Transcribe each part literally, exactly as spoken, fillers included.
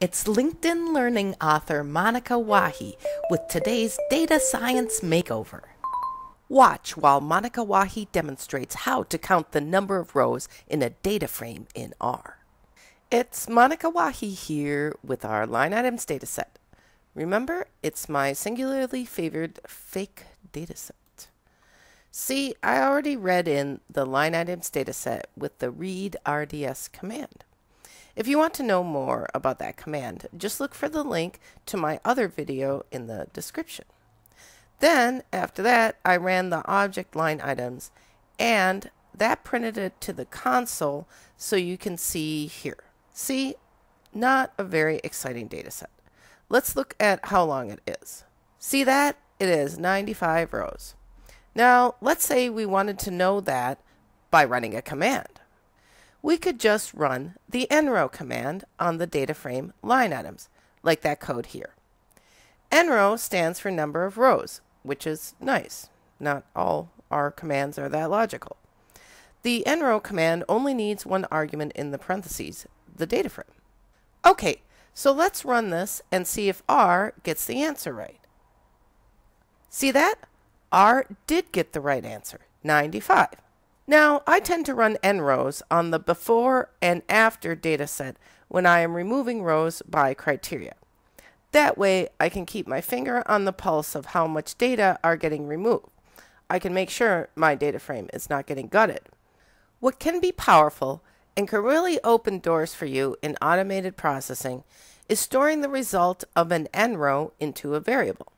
It's LinkedIn Learning author Monika Wahi with today's Data Science Makeover. Watch while Monika Wahi demonstrates how to count the number of rows in a data frame in R. It's Monika Wahi here with our line items dataset. Remember, it's my singularly favored fake dataset. See, I already read in the line items dataset with the read R D S command. If you want to know more about that command, just look for the link to my other video in the description. Then, after that, I ran the object line items, and that printed it to the console so you can see here. See, not a very exciting data set. Let's look at how long it is. See that? It is ninety-five rows. Now, let's say we wanted to know that by running a command. We could just run the nrow command on the data frame line items, like that code here. nrow stands for number of rows, which is nice. Not all our commands are that logical. The nrow command only needs one argument in the parentheses, the data frame. Okay, so let's run this and see if R gets the answer right. See that? R did get the right answer, ninety-five. Now, I tend to run nrows on the before and after dataset when I am removing rows by criteria. That way, I can keep my finger on the pulse of how much data are getting removed. I can make sure my data frame is not getting gutted. What can be powerful and can really open doors for you in automated processing is storing the result of an nrow into a variable.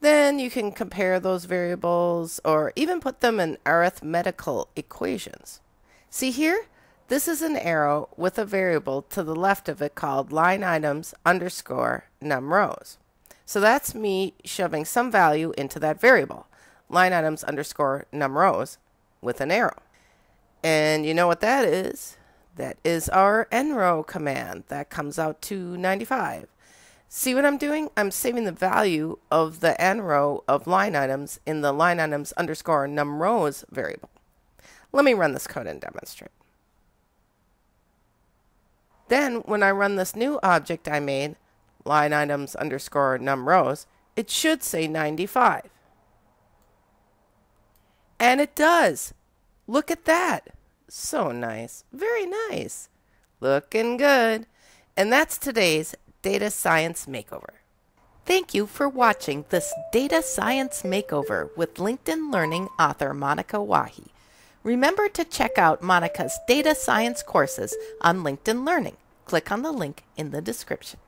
Then you can compare those variables or even put them in arithmetical equations. See here? This is an arrow with a variable to the left of it called line items underscore num rows. So that's me shoving some value into that variable, line items underscore num rows, with an arrow. And you know what that is? That is our nrow command. That comes out to ninety-five. See what I'm doing? I'm saving the value of the nrow of line items in the line items underscore num rows variable. Let me run this code and demonstrate. Then when I run this new object I made, line items underscore num rows, it should say ninety-five. And it does. Look at that. So nice. Very nice. Looking good. And that's today's Data Science Makeover. Thank you for watching this Data Science Makeover with LinkedIn Learning author Monika Wahi. Remember to check out Monika's Data Science courses on LinkedIn Learning. Click on the link in the description.